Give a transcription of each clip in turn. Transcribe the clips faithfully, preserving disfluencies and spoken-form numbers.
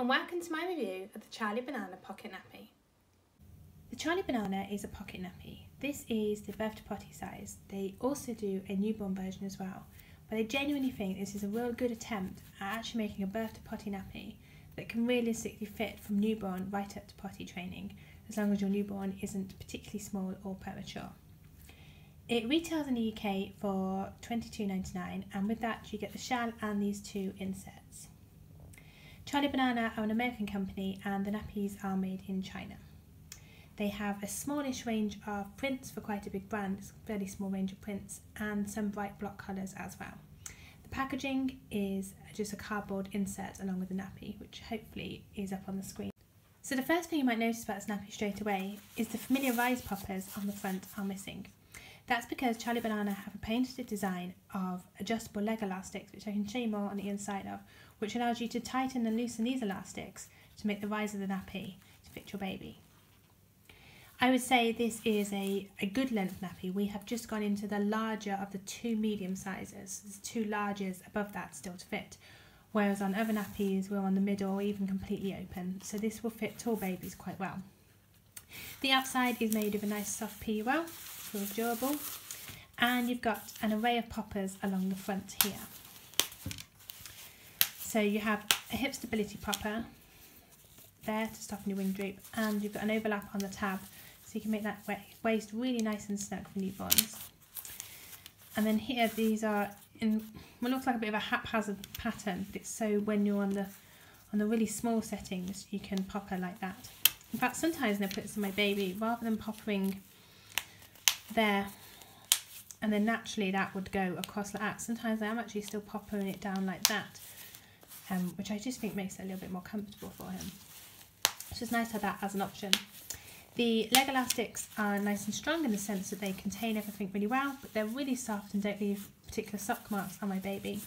and welcome to my review of the Charlie Banana Pocket Nappy. The Charlie Banana is a pocket nappy. This is the birth to potty size. They also do a newborn version as well, but I genuinely think this is a real good attempt at actually making a birth to potty nappy that can realistically fit from newborn right up to potty training, as long as your newborn isn't particularly small or premature. It retails in the U K for twenty-two ninety-nine, and with that you get the shell and these two insets. Charlie Banana are an American company and the nappies are made in China. They have a smallish range of prints for quite a big brand. It's a fairly small range of prints and some bright block colours as well. The packaging is just a cardboard insert along with the nappy, which hopefully is up on the screen. So the first thing you might notice about this nappy straight away is the familiar rise poppers on the front are missing. That's because Charlie Banana have a patented design of adjustable leg elastics, which I can show you more on the inside of, which allows you to tighten and loosen these elastics to make the rise of the nappy to fit your baby. I would say this is a, a good length nappy. We have just gone into the larger of the two medium sizes. There's two larges above that still to fit, whereas on other nappies we're on the middle or even completely open, so this will fit tall babies quite well. The outside is made of a nice soft P U L, feels durable, and you've got an array of poppers along the front here. So you have a hip stability popper there to soften your wing droop, and you've got an overlap on the tab so you can make that waist really nice and snug for newborns. And then here these are in what looks like a bit of a haphazard pattern, but it's so when you're on the on the really small settings you can popper like that. In fact, sometimes when I put this in my baby, rather than poppering there and then naturally that would go across like that, sometimes I am actually still poppering it down like that, um, which I just think makes it a little bit more comfortable for him. So it's nice to have that as an option. The leg elastics are nice and strong in the sense that they contain everything really well, but they're really soft and don't leave particular sock marks on my baby.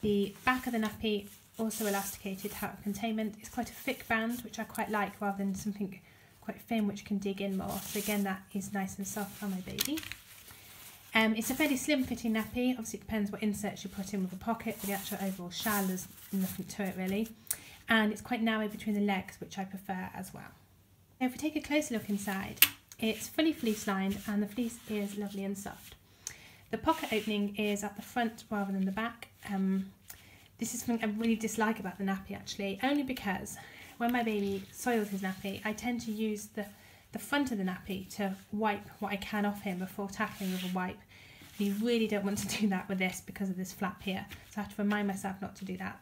The back of the nappy, also elasticated to help containment. It's quite a thick band, which I quite like, rather than something quite thin which can dig in more. So again, that is nice and soft on my baby. Um, it's a fairly slim fitting nappy. Obviously it depends what inserts you put in with the pocket, but the actual overall shell is nothing to it really. And it's quite narrow between the legs, which I prefer as well. Now if we take a closer look inside, it's fully fleece lined and the fleece is lovely and soft. The pocket opening is at the front rather than the back. Um, this is something I really dislike about the nappy actually, only because when my baby soils his nappy, I tend to use the, the front of the nappy to wipe what I can off him before tackling with a wipe. And you really don't want to do that with this because of this flap here, so I have to remind myself not to do that.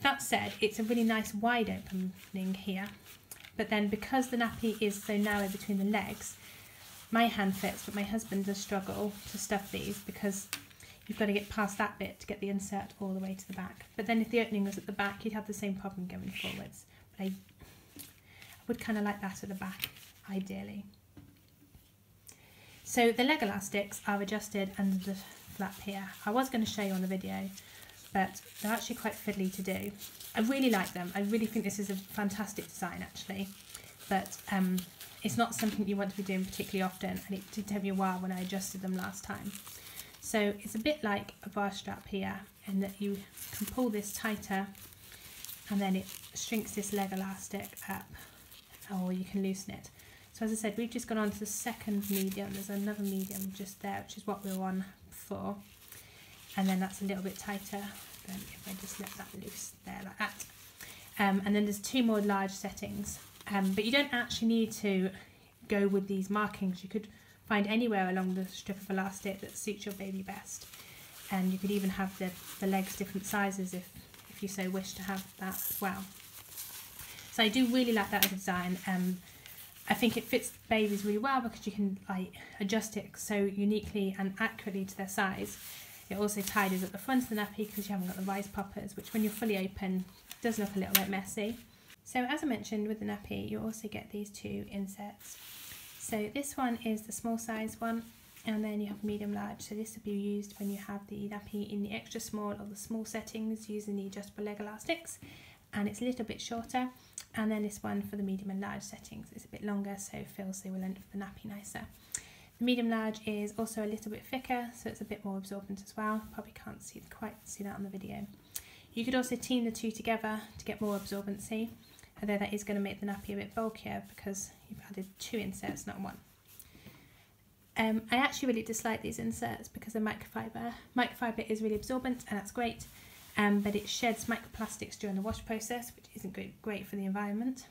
That said, it's a really nice wide opening here, but then because the nappy is so narrow between the legs, my hand fits, but my husband does struggle to stuff these because you've got to get past that bit to get the insert all the way to the back. But then if the opening was at the back, you'd have the same problem going forwards. But I would kind of like that at the back, ideally. So the leg elastics are adjusted under the flap here. I was going to show you on the video, but they're actually quite fiddly to do. I really like them. I really think this is a fantastic design actually, but um, it's not something you want to be doing particularly often, and it did take me a while when I adjusted them last time. So it's a bit like a bar strap here, in that you can pull this tighter and then it shrinks this leg elastic up, or you can loosen it. So as I said, we've just gone on to the second medium. There's another medium just there, which is what we were on before. And then that's a little bit tighter than if I just let that loose there like that. Um, and then there's two more large settings, um, but you don't actually need to go with these markings. You could find anywhere along the strip of elastic that suits your baby best, and you could even have the, the legs different sizes if, if you so wish to have that as well. So I do really like that as a design. Um, I think it fits babies really well because you can like adjust it so uniquely and accurately to their size. It also tidies at the front of the nappy because you haven't got the rise poppers, which when you're fully open does look a little bit messy. So as I mentioned with the nappy, you also get these two inserts. So this one is the small size one, and then you have medium large. So this will be used when you have the nappy in the extra small or the small settings using the adjustable leg elastics, and it's a little bit shorter. And then this one for the medium and large settings. It's a bit longer, so it fills the length of the nappy nicer. Medium large is also a little bit thicker, so it's a bit more absorbent as well. Probably can't see quite see that on the video. You could also team the two together to get more absorbency, although that is going to make the nappy a bit bulkier because you've added two inserts, not one. Um, I actually really dislike these inserts because they're microfiber. Microfiber is really absorbent and that's great, um, but it sheds microplastics during the wash process, which isn't great for the environment.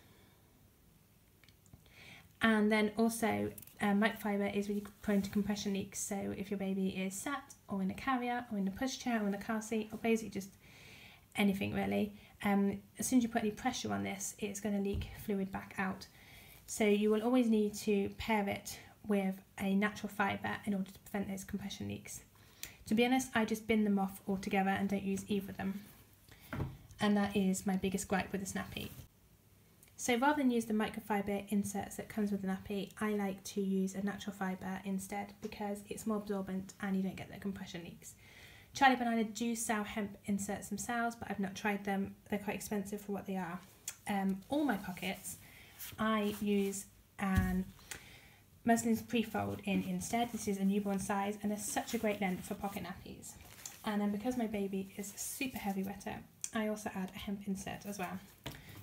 And then also um, microfiber is really prone to compression leaks, so if your baby is sat or in a carrier or in a pushchair or in a car seat or basically just anything really, um, as soon as you put any pressure on this, it's going to leak fluid back out. So you will always need to pair it with a natural fibre in order to prevent those compression leaks. To be honest, I just bin them off altogether and don't use either of them. And that is my biggest gripe with the nappy. So rather than use the microfibre inserts that comes with the nappy, I like to use a natural fibre instead because it's more absorbent and you don't get the compression leaks. Charlie Banana do sell hemp inserts themselves, but I've not tried them. They're quite expensive for what they are. Um, all my pockets, I use an muslin's pre-fold in instead. This is a newborn size and they're such a great length for pocket nappies. And then because my baby is a super heavy wetter, I also add a hemp insert as well.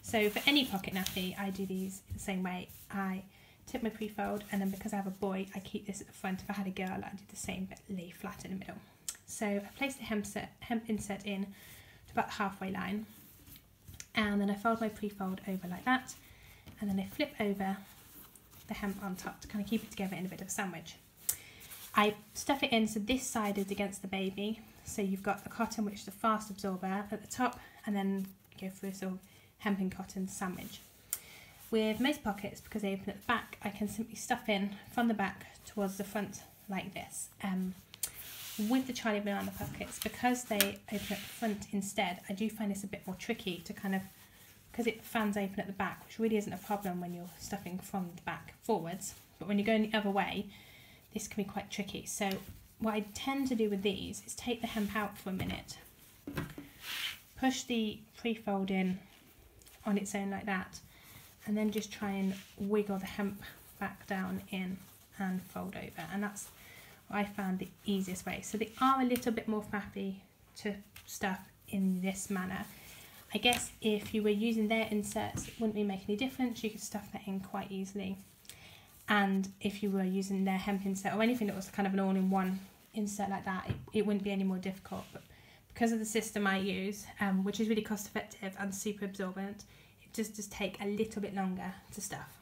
So for any pocket nappy, I do these the same way. I tip my pre-fold, and then because I have a boy, I keep this at the front. If I had a girl, I'd do the same but lay flat in the middle. So I place the hemp, set, hemp insert in to about the halfway line, and then I fold my pre-fold over like that, and then I flip over the hemp on top to kind of keep it together in a bit of a sandwich. I stuff it in so this side is against the baby, so you've got the cotton, which is a fast absorber, at the top, and then you go through a sort of hemp and cotton sandwich. With most pockets, because they open at the back, I can simply stuff in from the back towards the front like this. Um, With the Charlie Banana pockets, because they open at the front instead, I do find this a bit more tricky to kind of, because it fans open at the back, which really isn't a problem when you're stuffing from the back forwards, but when you're going the other way, this can be quite tricky. So what I tend to do with these is take the hemp out for a minute, push the pre-fold in on its own like that, and then just try and wiggle the hemp back down in and fold over, and that's I found the easiest way. So they are a little bit more fluffy to stuff in this manner. I guess if you were using their inserts, it wouldn't really make any difference. You could stuff that in quite easily. And if you were using their hemp insert or anything that was kind of an all-in-one insert like that, it, it wouldn't be any more difficult. But because of the system I use, um, which is really cost-effective and super absorbent, it just does take a little bit longer to stuff.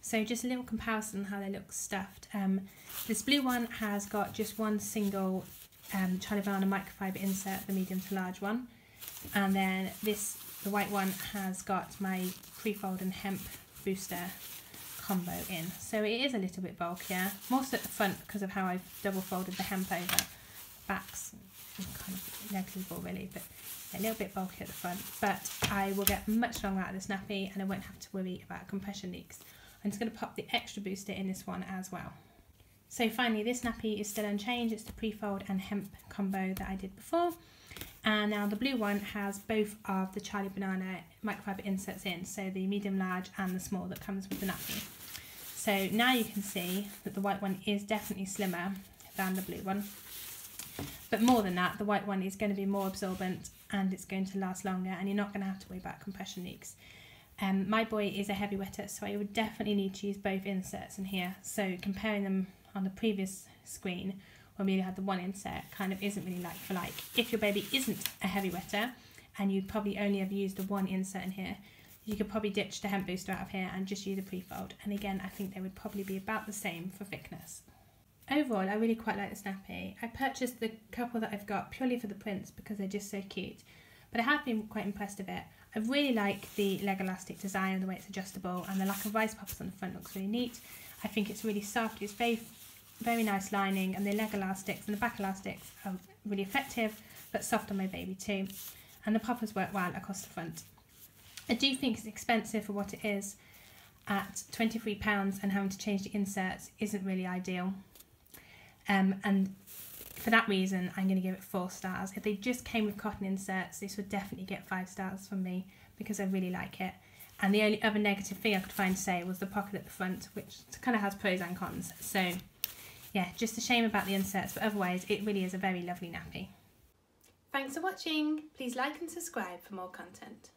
So just a little comparison how they look stuffed. Um, this blue one has got just one single um, Charlie Banana microfiber insert, the medium to large one. And then this, the white one, has got my pre-fold and hemp booster combo in. So it is a little bit bulkier, more so at the front because of how I've double folded the hemp over. Back's kind of negligible really, but a little bit bulky at the front. But I will get much longer out of this nappy and I won't have to worry about compression leaks. I'm just going to pop the extra booster in this one as well. So finally, this nappy is still unchanged. It's the pre-fold and hemp combo that I did before. And now the blue one has both of the Charlie Banana microfiber inserts in, so the medium, large and the small that comes with the nappy. So now you can see that the white one is definitely slimmer than the blue one. But more than that, the white one is going to be more absorbent and it's going to last longer and you're not going to have to worry about compression leaks. Um, my boy is a heavy wetter, so I would definitely need to use both inserts in here. So comparing them on the previous screen, when we only had the one insert, kind of isn't really like for like. If your baby isn't a heavy wetter, and you'd probably only have used the one insert in here, you could probably ditch the hemp booster out of here and just use a pre-fold. And again, I think they would probably be about the same for thickness. Overall, I really quite like the nappy. I purchased the couple that I've got purely for the prints because they're just so cute. But I have been quite impressed with it. I really like the leg elastic design and the way it's adjustable, and the lack of rice poppers on the front looks really neat. I think it's really soft, it's very, very nice lining, and the leg elastics and the back elastics are really effective, but soft on my baby too. And the poppers work well across the front. I do think it's expensive for what it is at twenty-three pounds, and having to change the inserts isn't really ideal. Um, and for that reason, I'm going to give it four stars. If they just came with cotton inserts, this would definitely get five stars from me because I really like it. And the only other negative thing I could find to say was the pocket at the front, which kind of has pros and cons. So yeah, just a shame about the inserts, but otherwise it really is a very lovely nappy. Thanks for watching. Please like and subscribe for more content.